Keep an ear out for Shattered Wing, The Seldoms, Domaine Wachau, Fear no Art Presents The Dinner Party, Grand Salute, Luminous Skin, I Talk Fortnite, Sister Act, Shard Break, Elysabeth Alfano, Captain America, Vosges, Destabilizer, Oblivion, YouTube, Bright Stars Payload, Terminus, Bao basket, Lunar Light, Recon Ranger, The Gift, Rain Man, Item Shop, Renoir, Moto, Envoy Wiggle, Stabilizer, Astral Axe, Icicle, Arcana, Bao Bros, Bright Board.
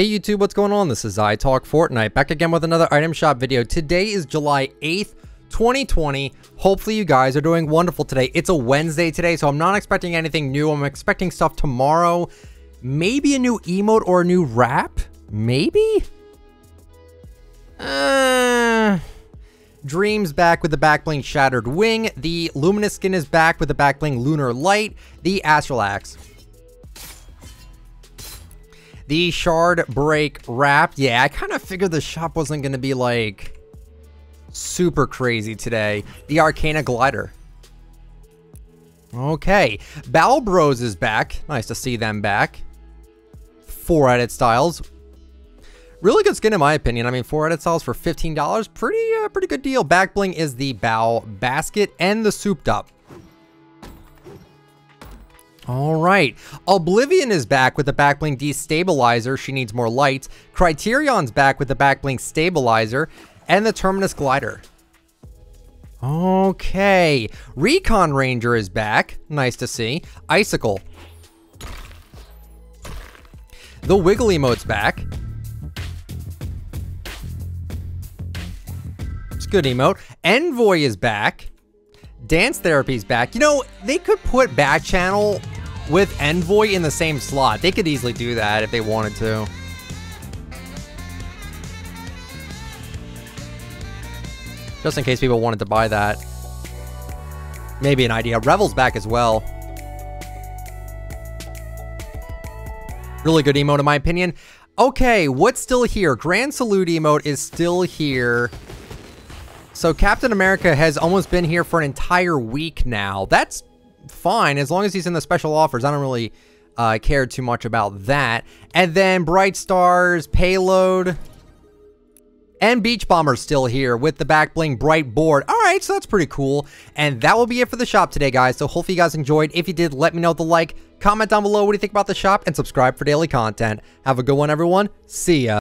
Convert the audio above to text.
Hey YouTube, what's going on? This is I Talk Fortnite, back again with another item shop video. Today is July 8th, 2020. Hopefully you guys are doing wonderful today. It's a Wednesday today, so I'm not expecting anything new. I'm expecting stuff tomorrow. Maybe a new emote or a new rap? Maybe? Dream's back with the backbling Shattered Wing. The Luminous Skin is back with the backbling Lunar Light. The Astral Axe. The Shard Break wrap. Yeah, I kind of figured the shop wasn't going to be, like, super crazy today. The Arcana Glider. Okay. Bao Bros is back. Nice to see them back. Four edit styles. Really good skin in my opinion. I mean, four edit styles for $15. Pretty good deal. Back bling is the Bao basket and the souped up. All right, Oblivion is back with the backbling Destabilizer. She needs more lights. Criterion's back with the backbling Stabilizer and the Terminus Glider. Okay, Recon Ranger is back. Nice to see. Icicle. The Wiggle emote's back. It's a good emote. Envoy is back. Dance Therapy's back. You know, they could put Back Channel with Envoy in the same slot. They could easily do that if they wanted to. Just in case people wanted to buy that. Maybe an idea. Revel's back as well. Really good emote in my opinion. Okay, what's still here? Grand Salute emote is still here. So Captain America has almost been here for an entire week now. That's fine, as long as he's in the special offers. I don't really care too much about that. And then Bright Stars, Payload, and Beach Bomber still here with the back bling Bright Board. All right, so that's pretty cool. And that will be it for the shop today, guys. So hopefully you guys enjoyed. If you did, let me know with the like, comment down below what do you think about the shop, and subscribe for daily content. Have a good one, everyone. See ya.